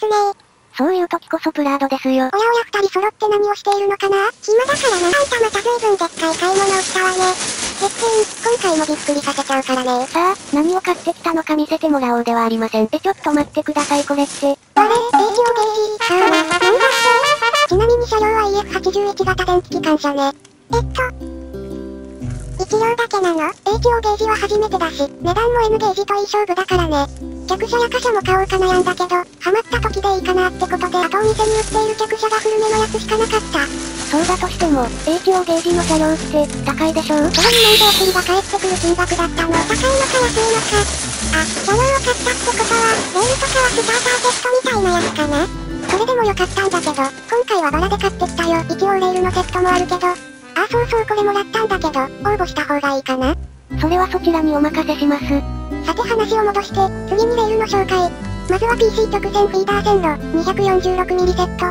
つねー。そういう時こそプラードですよ。おやおや、二人揃って何をしているのかな。暇だからな。あんたまた随分でっかい買い物をしたわね。絶品、今回もびっくりさせちゃうからね。さあ、何を買ってきたのか見せてもらおうではありません。ちょっと待ってください、これって。あれ、なんだって。ちなみに車両は EF81 型電気機関車ね。1両だけなの。 HO ゲージは初めてだし、値段も N ゲージといい勝負だからね。客車や貨車も買おうか悩んだけど、ハマった時でいいかなってことで、あとお店に売っている客車が古めのやつしかなかった。そうだとしても、HO ゲージの車両って高いでしょう。それに免税金が返ってくる金額だったの。高いのか安いのか。あ、車両を買ったってことは、レールとかはスターターセットみたいなやつかな。それでもよかったんだけど、今回はバラで買ってきたよ。一応レールのセットもあるけど、あ、そうそう、これもらったんだけど、応募した方がいいかな。それはそちらにお任せします。さて話を戻して、次にレールの紹介。まずは PC 直線フィーダー線路、246mm セット。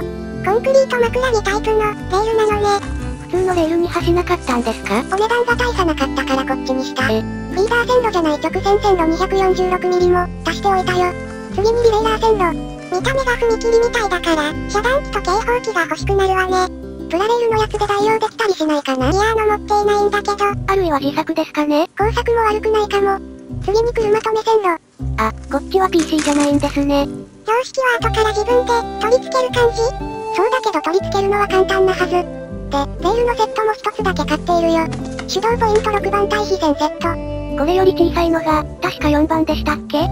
コンクリート枕木タイプのレールなのね。普通のレールに端なかったんですか。お値段が大差なかったからこっちにした。フィーダー線路じゃない直線線路 246mm も足しておいたよ。次にリレーラー線路。見た目が踏切みたいだから、遮断機と警報機が欲しくなるわね。プラレールのやつで代用できたりしないかな。いやーの持っていないんだけど。あるいは自作ですかね。工作も悪くないかも。次に車止め線路。あ、こっちは PC じゃないんですね。標識は後から自分で取り付ける感じ。そうだけど取り付けるのは簡単なはず。で、レールのセットも一つだけ買っているよ。手動ポイント6番対比線セット。これより小さいのが、確か4番でしたっけ。あ、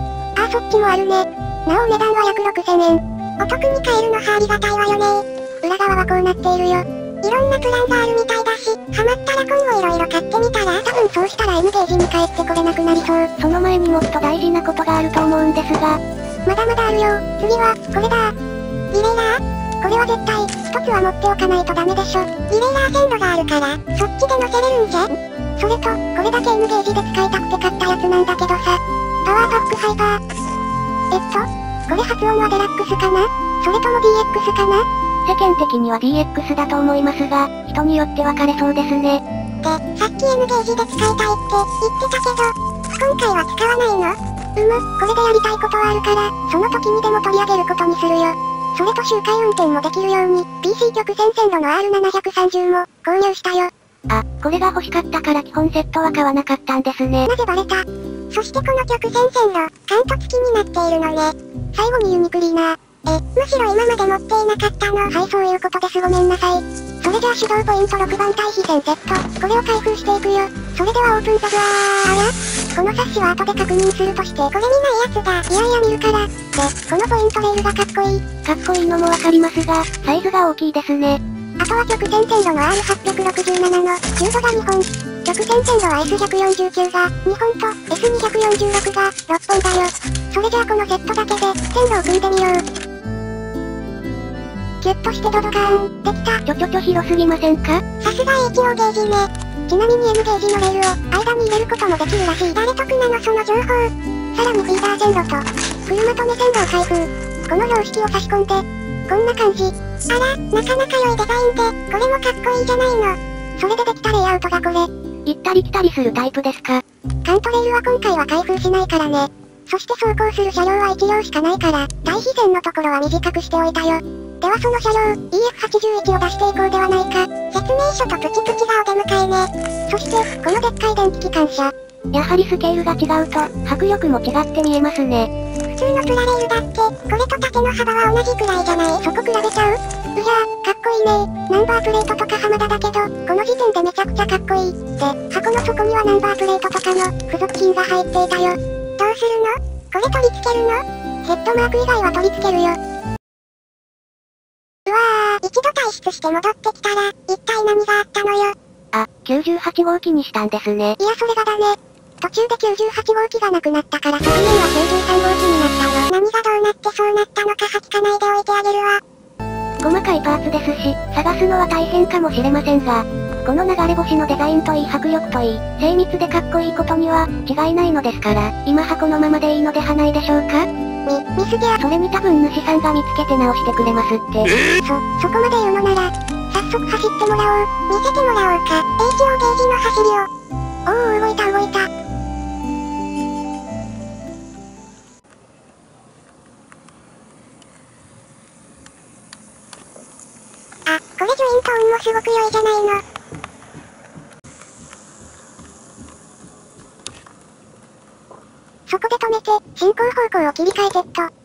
そっちもあるね。なお値段は約6000円。お得に買えるのはありがたいわよねー。裏側はこうなっているよ。いろんなプランがあるみたいだし、ハマったら今後いろいろ買ってみたら、多分そうしたら N ゲージに帰ってこれなくなりそう。その前にもっと大事なことがあると思うんですが。まだまだあるよ。次は、これだー。リレーラー。これは絶対、一つは持っておかないとダメでしょ。リレーラー線路があるから、そっちで乗せれるんじゃ。それと、これだけ N ゲージで使いたくて買ったやつなんだけどさ。パワーパックハイパー。これ発音はデラックスかな、それとも DX かな。世間的には DX だと思いますが、人によって分かれそうですね。で、さっき N ゲージで使いたいって言ってたけど、今回は使わないの。これでやりたいことはあるから、その時にでも取り上げることにするよ。それと周回運転もできるように、PC 直線線路の R730 も購入したよ。あ、これが欲しかったから基本セットは買わなかったんですね。なぜバレた。そしてこの直線線路、カント付きになっているのね。最後にユニクリーナー。むしろ今まで持っていなかったの。はい、そういうことです。ごめんなさい。それじゃあ手動ポイント6番対比線セット。これを開封していくよ。それではオープンザブワー。この冊子は後で確認するとして、これ見ないやつだ。いやいや見るから。で、このポイントレールがかっこいい。かっこいいのもわかりますが、サイズが大きいですね。あとは直線線路の R867 の15が2本。直線線路は S149 が2本と S246 が6本だよ。それじゃあこのセットだけで線路を組んでみよう。キュッとしてドドカーン。できた。広すぎませんか。さすが HO ゲージね。ちなみに N ゲージのレールを間に入れることもできるらしい。誰得なのその情報。さらにフィーダー線路と車止め線路を開封。この標識を差し込んでこんな感じ。あら、なかなか良いデザインで、これもかっこいいじゃないの。それでできたレイアウトがこれ。行ったり来たりするタイプですか。カントレールは今回は開封しないからね。そして走行する車両は1両しかないから、対比線のところは短くしておいたよ。ではその車両、EF81 を出していこうではないか。説明書とプチプチがお出迎えね。そして、このでっかい電気機関車。やはりスケールが違うと、迫力も違って見えますね。普通のプラレールだって、これと縦の幅は同じくらいじゃない。そこ比べちゃう。いやー、かっこいいね。ナンバープレートとか浜田だけど、この時点でめちゃくちゃかっこいい。で、箱の底にはナンバープレートとかの付属品が入っていたよ。どうするの？これ取り付けるの？ヘッドマーク以外は取り付けるよ。一度退出して戻ってきたら、一体何があったのよ。あ、98号機にしたんですね。いや、それがだね。途中で98号機がなくなったから、側面は93号機になったの。何がどうなってそうなったのかは聞かないでおいてあげるわ。細かいパーツですし、探すのは大変かもしれませんが、この流れ星のデザインといい、迫力といい、精密でかっこいいことには違いないのですから、今はこのままでいいのではないでしょうか。ミスゲア。それに多分主さんが見つけて直してくれますって。そこまで言うのなら、早速走ってもらおう。見せてもらおうか。HO ゲージの走りを。おお、動いた。ント音もすごく良いじゃないの。そこで止めて、進行方向を切り替えてっと。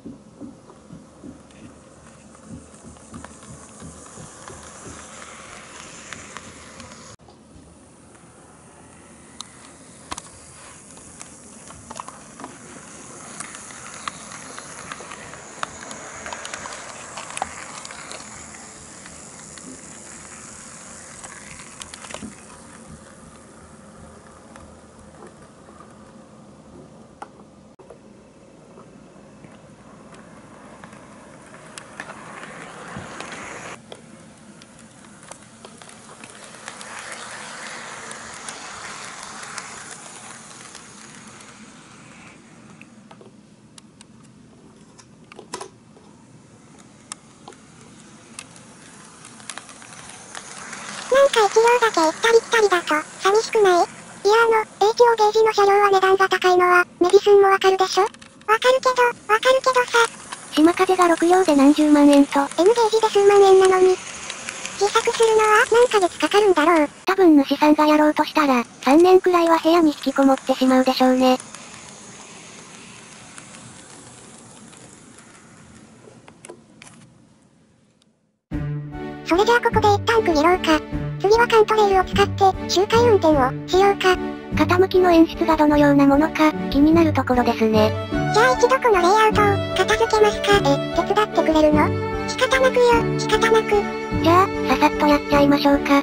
1両だけ行ったり来たりだと、寂しくない？いやHO ゲージの車両は値段が高いのは、メディスンもわかるでしょ？わかるけどさ。島風が6両で何十万円と、N ゲージで数万円なのに。自作するのは何ヶ月かかるんだろう。多分主さんがやろうとしたら、3年くらいは部屋に引きこもってしまうでしょうね。それじゃあここで一旦区切ろうか。次はカントレールを使って、周回運転をしようか。傾きの演出がどのようなものか、気になるところですね。じゃあ一度このレイアウトを、片付けますか。手伝ってくれるの？仕方なくよ、仕方なく。じゃあ、ささっとやっちゃいましょうか。